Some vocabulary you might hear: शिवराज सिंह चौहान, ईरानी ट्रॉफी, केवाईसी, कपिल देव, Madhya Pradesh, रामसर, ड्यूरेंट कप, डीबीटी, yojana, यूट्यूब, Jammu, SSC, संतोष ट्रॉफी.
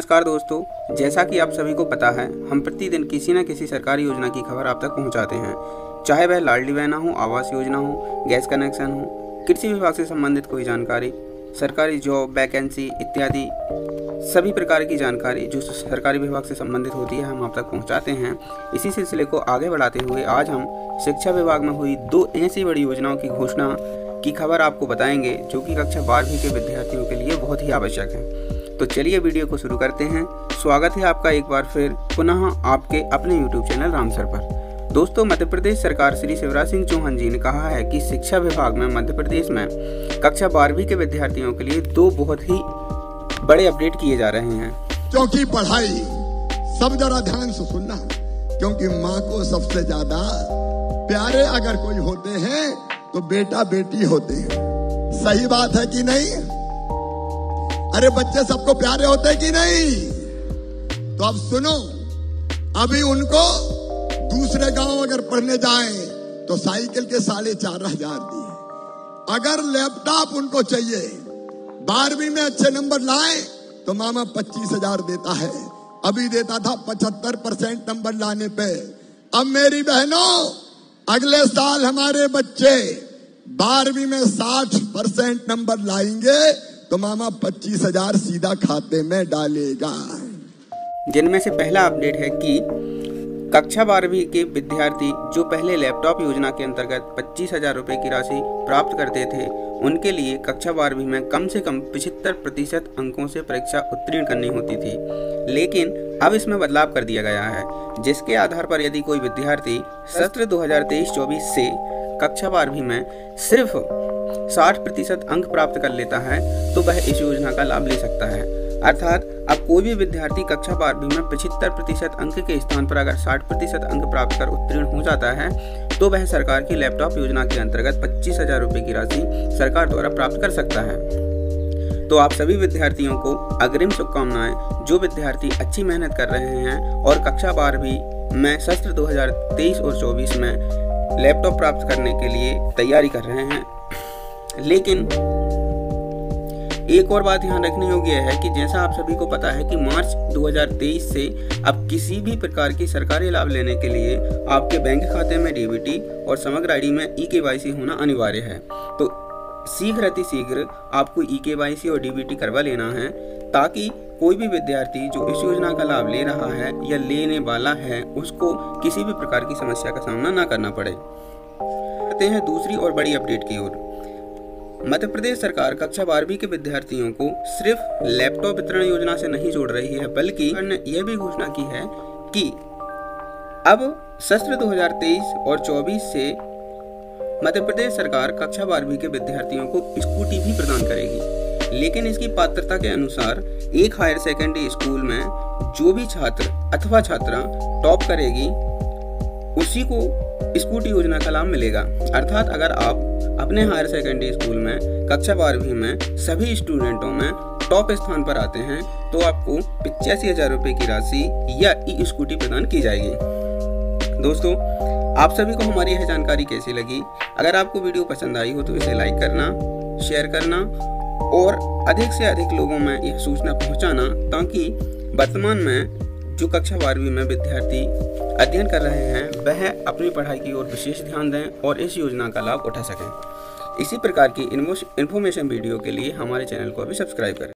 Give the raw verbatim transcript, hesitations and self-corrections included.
नमस्कार दोस्तों, जैसा कि आप सभी को पता है, हम प्रतिदिन किसी न किसी सरकारी योजना की खबर आप तक पहुंचाते हैं, चाहे वह लाडली बहना हो, आवास योजना हो, गैस कनेक्शन हो, कृषि विभाग से संबंधित कोई जानकारी, सरकारी जॉब वैकेंसी इत्यादि सभी प्रकार की जानकारी जो सरकारी विभाग से संबंधित होती है हम आप तक पहुंचाते हैं। इसी सिलसिले को आगे बढ़ाते हुए आज हम शिक्षा विभाग में हुई दो ऐसी बड़ी योजनाओं की घोषणा की खबर आपको बताएंगे जो कि कक्षा बारहवीं के विद्यार्थियों के लिए बहुत ही आवश्यक है। तो चलिए वीडियो को शुरू करते हैं। स्वागत है आपका एक बार फिर पुनः आपके अपने यूट्यूब चैनल रामसर पर। दोस्तों, मध्य प्रदेश सरकार श्री शिवराज सिंह चौहान जी ने कहा है कि शिक्षा विभाग में मध्य प्रदेश में कक्षा बारहवीं के विद्यार्थियों के लिए दो बहुत ही बड़े अपडेट किए जा रहे हैं, क्योंकि पढ़ाई सब जरा ध्यान से सुनना, क्योंकि माँ को सबसे ज्यादा प्यारे अगर कोई होते हैं तो बेटा बेटी होते हैं। सही बात है कि नहीं? अरे बच्चे सबको प्यारे होते हैं कि नहीं? तो अब सुनो, अभी उनको दूसरे गांव अगर पढ़ने जाए तो साइकिल के साढ़े चार हजार दिए। अगर लैपटॉप उनको चाहिए, बारहवीं में अच्छे नंबर लाए तो मामा पच्चीस हजार देता है, अभी देता था पचहत्तर परसेंट नंबर लाने पे। अब मेरी बहनों, अगले साल हमारे बच्चे बारहवीं में साठ परसेंट नंबर लाएंगे तो मामा पच्चीस हजार सीधा खाते में डालेगा। जिनमें से पहला अपडेट है कि कक्षा बारहवीं के विद्यार्थी जो पहले लैपटॉप योजना के अंतर्गत पच्चीस हजार रुपये की राशि प्राप्त करते थे, उनके लिए कक्षा बारहवीं में कम से कम पचहत्तर प्रतिशत अंकों से परीक्षा उत्तीर्ण करनी होती थी, लेकिन अब इसमें बदलाव कर दिया गया है, जिसके आधार पर यदि कोई विद्यार्थी सत्र दो हज़ार तेईस चौबीस से कक्षा बारहवीं में सिर्फ साठ प्रतिशत अंक प्राप्त कर लेता है तो वह इस योजना का लाभ ले सकता है। अर्थात अब कोई भी विद्यार्थी कक्षा बारहवीं में पचहत्तर प्रतिशत अंक के स्थान पर अगर साठ प्रतिशत अंक प्राप्त कर उत्तीर्ण हो जाता है तो वह सरकार की लैपटॉप योजना के अंतर्गत पच्चीस हजार रुपये की राशि सरकार द्वारा प्राप्त कर सकता है। तो आप सभी विद्यार्थियों को अग्रिम शुभकामनाएं। जो विद्यार्थी अच्छी मेहनत कर रहे हैं और कक्षा बारहवीं में सत्र दो हजार तेईस और चौबीस में लैपटॉप प्राप्त करने के लिए तैयारी कर रहे हैं, लेकिन एक और बात ध्यान रखनी योग्य है कि जैसा आप सभी को पता है कि मार्च दो हज़ार तेईस से अब किसी भी प्रकार की सरकारी लाभ लेने के लिए आपके बैंक खाते में डीबीटी और समग्र आईडी में ई केवाईसी होना अनिवार्य है। तो शीघ्र अति शीघ्र आपको ई केवाईसी और डीबीटी करवा लेना है, ताकि कोई भी विद्यार्थी जो इस योजना का लाभ ले रहा है या लेने वाला है उसको किसी भी प्रकार की समस्या का सामना न करना पड़े। करते हैं दूसरी और बड़ी अपडेट की ओर। मध्य प्रदेश सरकार कक्षा बारहवीं के विद्यार्थियों को सिर्फ लैपटॉप वितरण योजना से नहीं जोड़ रही है, बल्कि यह भी घोषणा की है कि अब सत्र दो हज़ार तेईस और चौबीस से मध्य प्रदेश सरकार कक्षा बारहवीं के विद्यार्थियों को स्कूटी भी प्रदान करेगी, लेकिन इसकी पात्रता के अनुसार एक हायर सेकेंडरी स्कूल में जो भी छात्र अथवा छात्रा टॉप करेगी उसी को स्कूटी योजना का लाभ मिलेगा। अर्थात अगर आप अपने हायर सेकेंडरी स्कूल में कक्षा बारहवीं में सभी स्टूडेंटों में टॉप स्थान पर आते हैं तो आपको पचासी हजार रुपये की राशि या ई स्कूटी प्रदान की जाएगी। दोस्तों, आप सभी को हमारी यह जानकारी कैसी लगी? अगर आपको वीडियो पसंद आई हो तो इसे लाइक करना, शेयर करना और अधिक से अधिक लोगों में यह सूचना पहुँचाना, ताकि वर्तमान में जो कक्षा बारहवीं में विद्यार्थी अध्ययन कर रहे हैं वह अपनी पढ़ाई की ओर विशेष ध्यान दें और इस योजना का लाभ उठा सकें। इसी प्रकार की इन्फॉर्मेशन वीडियो के लिए हमारे चैनल को भी सब्सक्राइब करें।